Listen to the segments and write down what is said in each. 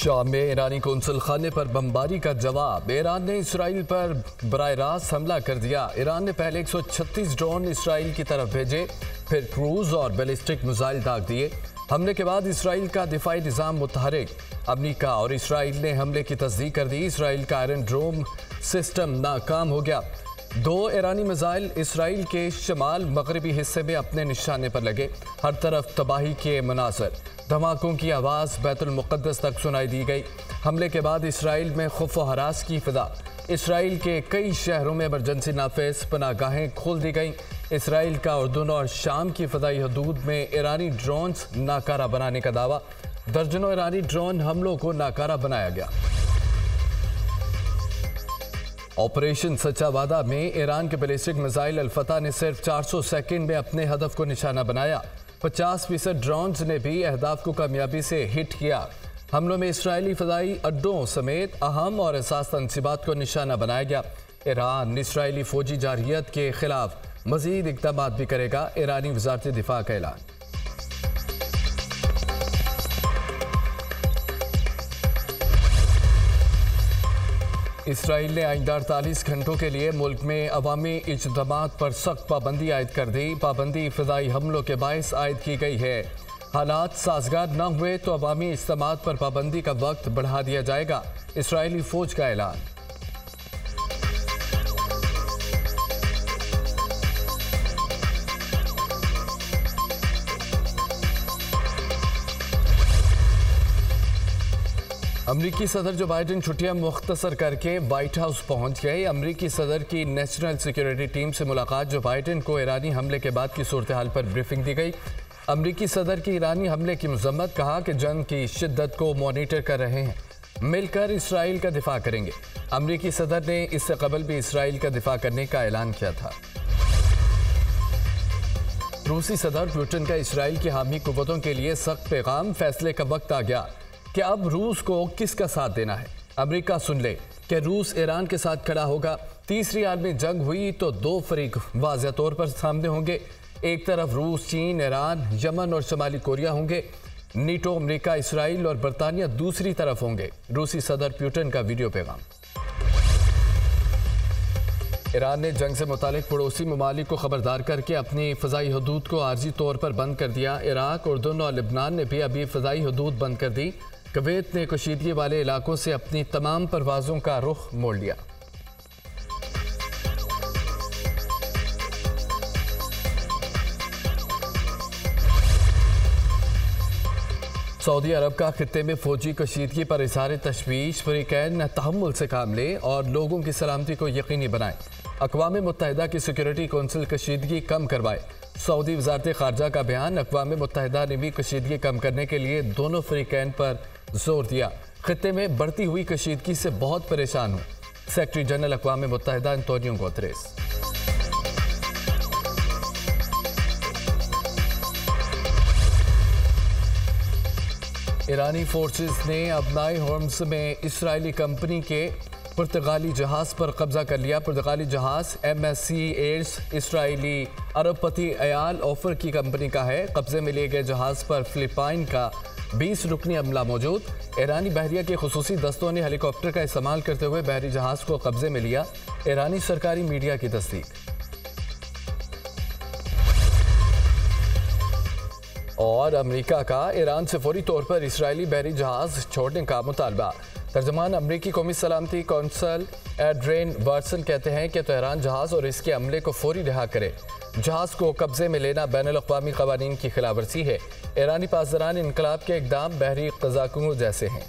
शाम में ईरानी कौंसल खाने पर बमबारी का जवाब। ईरान ने इसराइल पर बराह रास्त हमला कर दिया। ईरान ने पहले 136 ड्रोन इसराइल की तरफ भेजे, फिर क्रूज और बैलिस्टिक मिसाइल दाग दिए। हमले के बाद इसराइल का दिफाई निज़ाम मुतहरक। अमरीका और इसराइल ने हमले की तस्दीक कर दी। इसराइल का आयरन ड्रोम सिस्टम नाकाम हो गया। 2 ईरानी मिसाइल इसराइल के शमाल मगरबी हिस्से में अपने निशाने पर लगे। हर तरफ तबाही के मनासर, धमाकों की आवाज़ बैतुल मुक़द्दस तक सुनाई दी गई। हमले के बाद इसराइल में खौफ व हरास की फिजा। इसराइल के कई शहरों में इमरजेंसी नाफेज पनागाहें खोल दी गईं। इसराइल का उर्दुन और शाम की फ़िज़ाई हदूद में ईरानी ड्रोन्स नाकारा बनाने का दावा। दर्जनों ईरानी ड्रोन हमलों को नाकारा बनाया गया। ऑपरेशन सच्चा वादा में ईरान के बैलिस्टिक मिसाइल अल-फता ने सिर्फ 400 सेकंड में अपने हदफ को निशाना बनाया। 50% ड्रोन्स ने भी अहदाफ को कामयाबी से हिट किया। हमलों में इसराइली फ़िज़ाई अड्डों समेत अहम और हसास तनसीबात को निशाना बनाया गया। ईरान इसराइली फ़ौजी जारहियत के खिलाफ मज़ीद इक़दाम भी करेगा। ईरानी वज़ारत दिफा का ऐलान। इसराइल ने आइंदा 48 घंटों के लिए मुल्क में अवामी इज्तमाआत पर सख्त पाबंदी आयद कर दी। पाबंदी फ़िज़ाई हमलों के बायस आयद की गई है। हालात साजगार न हुए तो अवामी इज्तमाआत पर पाबंदी का वक्त बढ़ा दिया जाएगा। इसराइली फ़ौज का ऐलान। अमरीकी सदर जो बाइडन छुट्टियां मुख्तसर करके वाइट हाउस पहुंच गए। अमरीकी सदर की नेशनल सिक्योरिटी टीम से मुलाकात। जो बाइडन को ईरानी हमले के बाद की सूरत हाल पर ब्रीफिंग दी गई। अमरीकी सदर की ईरानी हमले की मजम्मत, कहा कि जंग की शिद्दत को मॉनिटर कर रहे हैं, मिलकर इसराइल का दिफा करेंगे। अमरीकी सदर ने इससे कबल भी इसराइल का दिफा करने का ऐलान किया था। रूसी सदर पुतिन का इसराइल की हामी कुव्वतों के लिए सख्त पैगाम। फैसले का वक्त आ गया कि अब रूस को किसका साथ देना है। अमेरिका सुन ले कि रूस ईरान के साथ खड़ा होगा। तीसरी आलमी जंग हुई तो 2 फरीक वाज़ेह तौर पर सामने होंगे। एक तरफ रूस, चीन, ईरान, यमन और शमाली कोरिया होंगे। नीटो, अमेरिका, इसराइल और बरतानिया दूसरी तरफ होंगे। रूसी सदर पुतिन का वीडियो पैगाम। ईरान ने जंग से मुतालिक पड़ोसी ममालिक को ख़बरदार करके अपनी फ़िज़ाई हदूद को आर्जी तौर पर बंद कर दिया। इराक, उर्दन और लेबनान ने भी अभी फ़िज़ाई हदूद बंद कर दी। कुवैत ने कशीदगी वाले इलाकों से अपनी तमाम परवाज़ों का रुख मोड़ लिया। सऊदी अरब का खित्ते में फ़ौजी कशीदगी पर इज़हार तशवीश। फरीक़ैन तहम्मुल से काम लें और लोगों की सलामती को यकीनी बनाएं। अक़वाम मुत्तहिदा की सिक्योरिटी कौंसिल कशीदगी कम करवाए। सऊदी वज़ारत ख़ारजा का बयान। अक़वाम मुत्तहिदा ने भी कशीदगी कम करने के लिए दोनों फरीक़ैन पर जोर दिया। खित्ते में बढ़ती हुई कशीदगी से बहुत परेशान हूँ, सेक्रेटरी जनरल अक़वाम मुत्तहिदा एंतोनियो गुतरेस। ईरानी फोर्सेस ने अबनाई होम्स में इसराइली कंपनी के पुर्तगाली जहाज़ पर कब्जा कर लिया। पुर्तगाली जहाज़ MSC एड्स इसराइली अरबपति अल ऑफर की कंपनी का है। कब्जे में लिए गए जहाज़ पर फिलिपाइन का 20 रुकनी अमला मौजूद। ईरानी बहरिया के खसूसी दस्तों ने हेलीकॉप्टर का इस्तेमाल करते हुए बहरी जहाज़ को कब्जे में लिया। ईरानी सरकारी मीडिया की तस्दीक। और अमेरिका का ईरान से फौरी तौर पर इसराइली बहरी जहाज़ छोड़ने का मुतालबा। तर्जमान अमरीकी कौमी सलामती कौंसल एड्रेन वाटसन कहते हैं कि तेहरान जहाज़ और इसके अमले को फौरी रिहा करे। जहाज़ को कब्जे में लेना बैनुल-अक़वामी क़वानीन की खिलाफ वर्जी है। ईरानी पासदारान इनकलाब के इक़दाम बहरी तजाकुम जैसे हैं।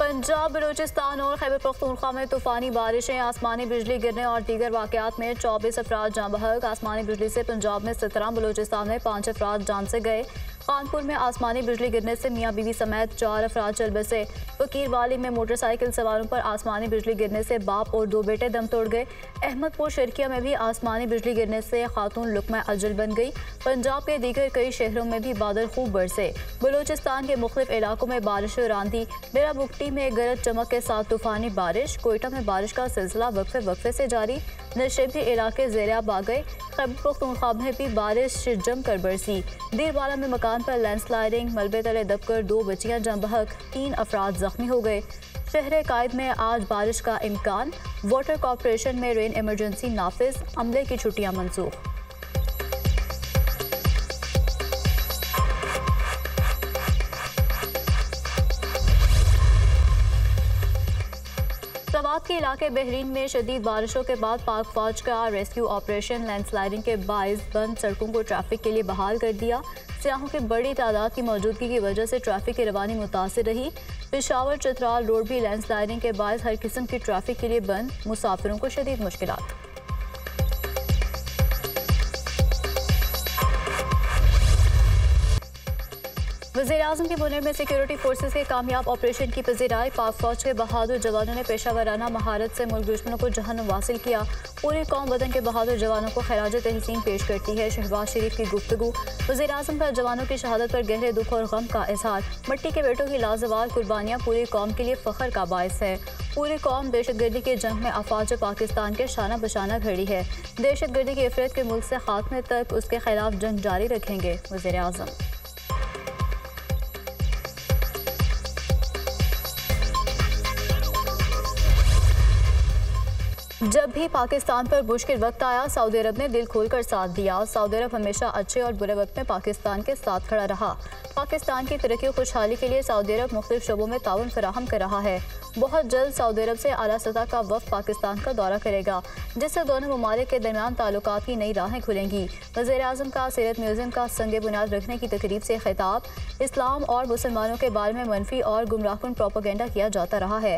पंजाब, बलूचिस्तान और खैबर पख्तूनख्वा में तूफ़ानी बारिशें, आसमानी बिजली गिरने और दीगर वाक़यात में 24 अफराद जान बहक। आसमानी बिजली से पंजाब में 17, बलूचिस्तान में 5 अफराद जान से गए। कानपुर में आसमानी बिजली गिरने से मियाँ बीवी समेत 4 अफराद चल बसे। वकील वाली में मोटरसाइकिल सवारों पर आसमानी बिजली गिरने से बाप और 2 बेटे दम तोड़ गए। अहमदपुर शर्किया में भी आसमानी बिजली गिरने से खातून लुकमा अजल बन गई। पंजाब के दीगर कई शहरों में भी बादल खूब बरसे। बलूचिस्तान के मुख्तलिफ इलाकों में बारिश और आंधी। डेरा बुगटी में गरज चमक के साथ तूफानी बारिश। कोयटा में बारिश का सिलसिला वक्फे वक्फे से जारी। नशेबी इलाके ज़ेरियाब आ गए। खैबर पख्तूनख्वा में भी बारिश जमकर बरसी। देरवाला में मकान पर लैंडस्लाइडिंग, मलबे तले दबकर 2 बच्चियां जम बहक, 3 अफराद जख्मी हो गए। शहर कायद में आज बारिश का इम्कान। वाटर कॉरपोरेशन में रेन इमरजेंसी नाफिज, अमले की छुट्टियां मंसूख। सवात के इलाके बहरीन में शदीद बारिशों के बाद पाक फौज का रेस्क्यू ऑपरेशन लैंडस्लाइडिंग के बायस बंद सड़कों को ट्रैफिक के लिए बहाल कर दिया। सयाहों की बड़ी तादाद की मौजूदगी की वजह से ट्रैफिक की रवानी मुतासर रही। पेशावर चित्राल रोड भी लैंडस्लाइडिंग के बायस हर किस्म की ट्रैफिक के लिए बंद, मुसाफिरों को शदीद मुश्किलात। वज़ीर-ए-आज़म के मुनर में सिक्योरिटी फोर्सेज के कामयाब ऑपरेशन की पजीराई। पाक फौज के बहादुर जवानों ने पेशा वराना महारत से मुल्क दुश्मनों को जहन्नुम वासिल किया। पूरी कौम वतन के बहादुर जवानों को खराज तहसीन पेश करती है। शहबाज शरीफ की गुफ्तगू। वज़ीर-ए-आज़म का जवानों की शहादत पर गहरे दुख और गम का इजहार। मिट्टी के बेटों की लाजवाब कुर्बानियाँ पूरी कौम के लिए फख्र का बायस है। पूरी कौम दहशतगर्दी के जंग में अफवाज पाकिस्तान के शाना बशाना खड़ी है। दहशतगर्दी की अफरत के मुल्क से खात्मे तक उसके खिलाफ जंग जारी रखेंगे वज़ीर-ए-आज़म। जब भी पाकिस्तान पर मुश्किल वक्त आया, सऊदी अरब ने दिल खोलकर साथ दिया। सऊदी अरब हमेशा अच्छे और बुरे वक्त में पाकिस्तान के साथ खड़ा रहा। पाकिस्तान की तरक्की और खुशहाली के लिए सऊदी अरब मुख्तलिफ शोबों में ताउन फराहम कर रहा है। बहुत जल्द सऊदी अरब से आला सतह का वफ़द पाकिस्तान का दौरा करेगा, जिससे दोनों ममालिक के दरमियान ताल्लुकात की नई राहें खुलेंगी। वज़ीर-ए-आज़म का सीरत म्यूज़ियम का संग बुनियाद रखने की तकरीब से खिताब। इस्लाम और मुसलमानों के बारे में मनफी और गुमराहकुन प्रोपेगेंडा किया जाता रहा है।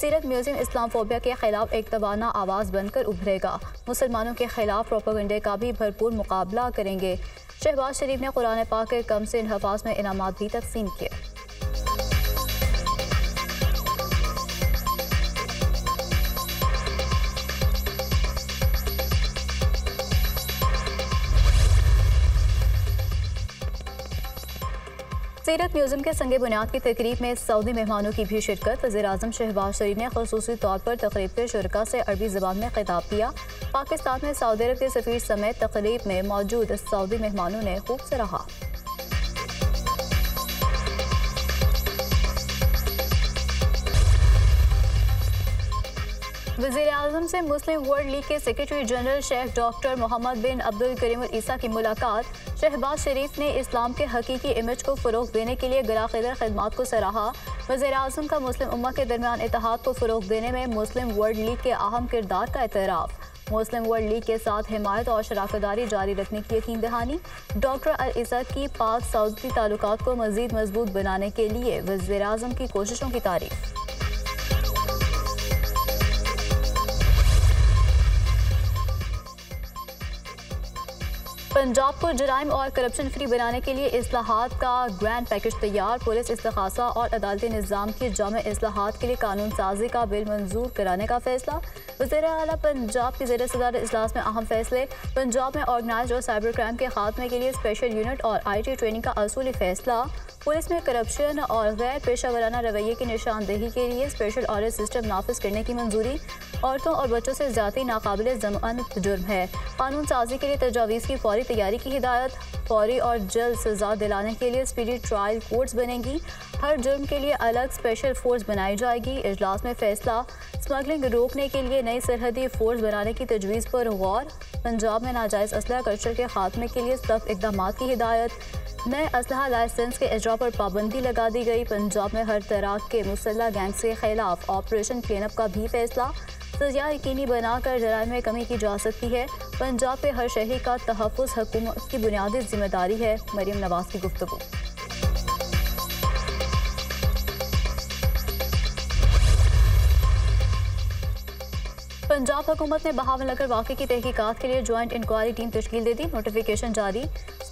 सीरत म्यूज़ियम इस्लाम फोबिया के खिलाफ एक तवाना आवाज़ बनकर उभरेगा। मुसलमानों के खिलाफ प्रोपेगेंडे का भी भरपूर मुकाबला करेंगे। शहबाज शरीफ ने कुरान पाक के कम से इंहफाज में इनामात भी तकसीम किए। सीरत म्यूज़ियम के संग बुनियाद की तकरीब में सऊदी मेहमानों की भी शिरकत। वज़ीर-ए-आज़म शहबाज शरीफ ने ख़ुसूसी तौर पर तकरीब के शुरका से अरबी ज़बान में खिताब किया। पाकिस्तान में सऊदी अरब के सफ़ीर समेत तकरीब में मौजूद सऊदी मेहमानों ने खूब सराहा। वज़ीर-ए-आज़म से मुस्लिम वर्ल्ड लीग के secretary general Sheikh doctor Mohammad बिन अब्दुल करीम अल-ईसा की मुलाकात। शहबाज शरीफ ने इस्लाम के हकीकी इमेज को फ़रोग देने के लिए गिराखिदर खदमात को सराहा। वज़ीर-ए-आज़म का मुस्लिम उम्मा के दरमियान इत्तेहाद को फ़रोग देने में मुस्लिम वर्ल्ड लीग के अहम किरदार का एतराफ़। मुस्लिम वर्ल्ड लीग के साथ हिमायत और शराकतदारी जारी रखने की यकीन दहानी। डॉक्टर अल-ईसा की पाक सऊदी ताल्लुकात को मज़ीद मजबूत बनाने के लिए वज़ीर-ए-आज़म की कोशिशों की तारीफ़। पंजाब को जराइम और करप्शन फ्री बनाने के लिए इस्लाहात का ग्रैंड पैकेज तैयार। पुलिस इस्तिखासा और अदालती निज़ाम की जामे इस्लाहात के लिए कानून साजी का बिल मंजूर कराने का फैसला। वज़ीर-ए-आला पंजाब की ज़ेर सदारत इजलास में अहम फैसले। पंजाब में ऑर्गेनाइज और साइबर क्राइम के खात्मे के लिए स्पेशल यूनिट और IT ट्रेनिंग का असूली फैसला। पुलिस में करप्शन और गैर पेशा वराना रवैये की निशानदेही के लिए स्पेशल ऑडिट सिस्टम नाफिज करने की मंजूरी। औरतों और बच्चों से ज़्यादा नाकाबिले जमानत जुर्म है। कानून साजी के लिए तजावीज़ की फौरी तैयारी की हिदायत। फौरी और जल्द सजा दिलाने के लिए स्पीडी ट्रायल कोर्ट्स बनेंगी। हर जुर्म के लिए अलग स्पेशल फोर्स बनाई जाएगी। इजलास में फैसला। स्मगलिंग रोकने के लिए नई सरहदी फोर्स बनाने की तजवीज़ पर गौर। पंजाब में नाजायज़ असलहा कल्चर के खात्मे के लिए सख्त इकदाम की हिदायत। नए असलहा लाइसेंस के इजरा पर पाबंदी लगा दी गई। पंजाब में हर तरह के मुसल्ह गैंग्स के खिलाफ ऑपरेशन क्लीनअप का भी फैसला। सजा यकीनी बनाकर जराइम में कमी की जा सकती है। पंजाब के हर शहरी का तहफ़्फ़ुज़ हुकूमत की बुनियादी जिम्मेदारी है। मरियम नवाज़ की गुफ्तगू। पंजाब हुकूमत ने बहावलनगर वाक़े की तहकीकात के लिए ज्वाइंट इंक्वायरी टीम तश्कील दे दी। नोटिफिकेशन जारी।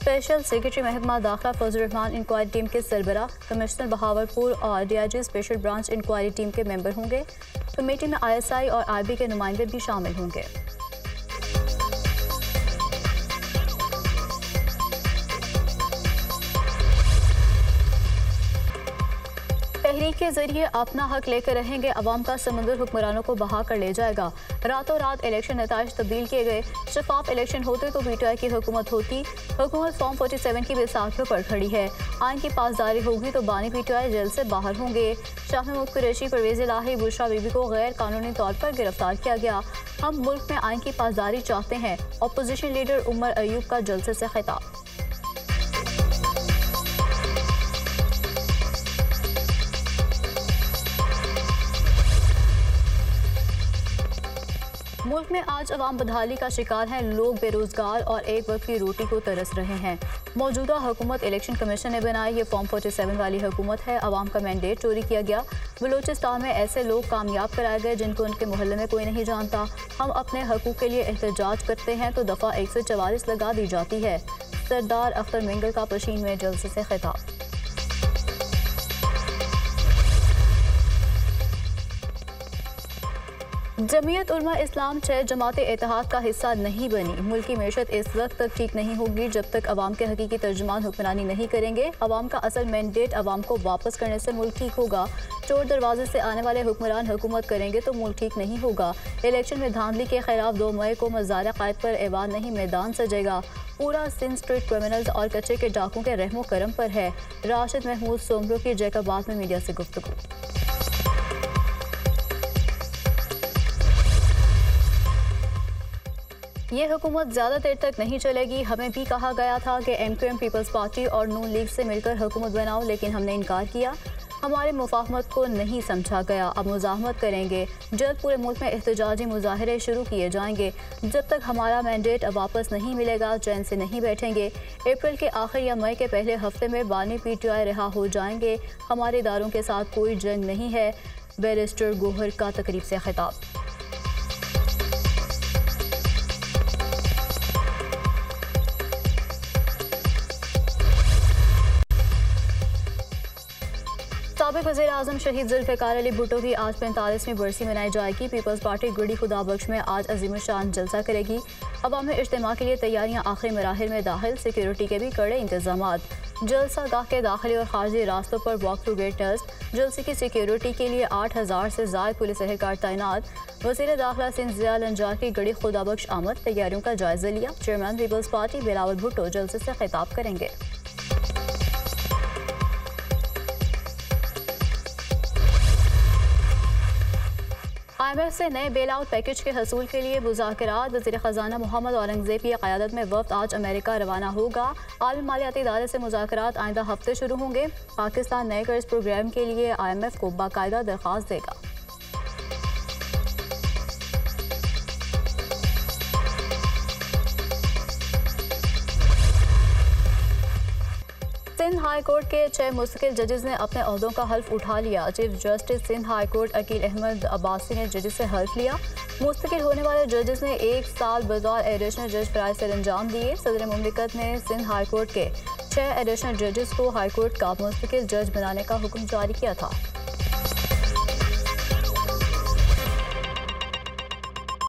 स्पेशल सेक्रेटरी महकमा दाखिला फजल रहमान इंक्वायरी टीम के सरबरा, कमिश्नर बहावलपुर और DIG special branch inquiry team के मेंबर होंगे। कमेटी में आईएसआई और आईबी के नुमाइंदे भी शामिल होंगे। तहरीक के जरिए अपना हक लेकर रहेंगे, अवाम का समंदर हुक्मरानों को बहा कर ले जाएगा। रातों रात इलेक्शन नताज तब्दील किए गए, शफाफ इलेक्शन होते तो पीटीआई की हुकूमत होती। हुकूमत फॉर्म 47 की बेसाखियों पर खड़ी है। आइन की पासदारी होगी तो बानी पीटीआई जेल से बाहर होंगे। शाह महमूद कुरैशी, परवेज़ इलाही, बुशरा बीबी को गैर कानूनी तौर पर गिरफ्तार किया गया। हम मुल्क में आइन की पासदारी चाहते हैं, अपोजिशन लीडर उमर एयूब का जलसे से खिताब। मुल्क में आज अवाम बदहाली का शिकार है, लोग बेरोजगार और एक वक्त की रोटी को तरस रहे हैं। मौजूदा हुकूमत इलेक्शन कमीशन ने बनाई ये फॉर्म 47 वाली हुकूमत है। अवाम का मैंडेट चोरी किया गया। बलूचिस्तान में ऐसे लोग कामयाब कराए गए जिनको उनके मोहल्ले में कोई नहीं जानता। हम अपने हकूक़ के लिए एहतजाज करते हैं तो दफ़ा 144 लगा दी जाती है। सरदार अख्तर मिंगल का पशीन में जलसे से खिताब। जमीयत उलमा इस्लाम 6 जमात एतहाद का हिस्सा नहीं बनी। मुल्की मैशत इस वक्त तक ठीक नहीं होगी जब तक अवाम के हकीकी तर्जुमान हुक्मरानी नहीं करेंगे। अवाम का असल मैंडेट अवाम को वापस करने से मुल्क ठीक होगा। चोर दरवाजे से आने वाले हुक्मरान हुकूमत करेंगे तो मुल्क ठीक नहीं होगा। इलेक्शन में धांधली के खिलाफ 2 मई को मज़ार कायद पर ऐवान नहीं मैदान सजेगा। पूरा सिंध स्ट्रीट क्रिमिनल्स और कच्चे के डाकू के रहमो करम पर है। राशद महमूद सोमरों की जैकबाद में मीडिया से गुफ्तगू। ये हुकूमत ज़्यादा देर तक नहीं चलेगी। हमें भी कहा गया था कि एमक्यूएम, पीपल्स पार्टी और नून लीग से मिलकर हुकूमत बनाओ, लेकिन हमने इनकार किया। हमारे मुफाहमत को नहीं समझा गया। अब मुजाहमत करेंगे। जल्द पूरे मुल्क में एहतजाजी मुजाहरे शुरू किए जाएंगे। जब तक हमारा मैंडेट अब वापस नहीं मिलेगा, चैन से नहीं बैठेंगे। अप्रैल के आखिर या मई के पहले हफ्ते में बानी पीटीआई रिहा हो जाएंगे। हमारे इदारों के साथ कोई जंग नहीं है। बैरिस्टर गोहर का तकरीब से खिताब। साबिक़ वज़ीर आज़म शहीद ज़ुल्फ़िकार अली भुट्टो की आज 45वीं बरसी मनाई जाएगी। पीपल्स पार्टी गुड़ी खुदाबख्श में आज अज़ीम-ए-शान जलसा करेगी। अवामी इज्तिमा के लिए तैयारियां आखिरी मराहिल में दाखिल, सिक्योरिटी के भी कड़े इंतजामात। जलसा गाह के दाखिले और खारजी रास्तों पर वॉक थ्रू गेट नस्ब। जलसे की सिक्योरिटी के लिए 8000 से ज़ायद पुलिस एहलकार तैनात। वज़ीर दाखिला सिंध ज़िया अंजार की गड़ी खुदाबख्श आमद, तैयारियों का जायजा लिया। Chairman peoples party Bilawal Bhutto जलसे से खिताब करेंगे। IMF से नए बेल आउट पैकेज के हसूल के लिए मुज़ाकरात। वज़ीर ख़जाना मोहम्मद औरंगजेब की क़यादत में वफ़द आज अमेरिका रवाना होगा। आलमी मालियाती इदारे से मुज़ाकरात आइंदा हफ्ते शुरू होंगे। पाकिस्तान नए कर्ज प्रोग्राम के लिए IMF को बाकायदा दरख्वास्त देगा। सिंध हाई कोर्ट के 6 मुस्तकिल जजेस ने अपने अहदों का हल्फ उठा लिया। Chief justice Sindh high court Aqeel Ahmed Abbasi ने जजेस से हल्फ लिया। मुस्तकिल होने वाले जजेस ने 1 साल बतौर एडिशनल जज फराज से अंजाम दिए। सदर मुमलिकत ने सिंध हाई कोर्ट के 6 एडिशनल जजेस को हाई कोर्ट का मुस्तकिल जज बनाने का हुक्म जारी किया था।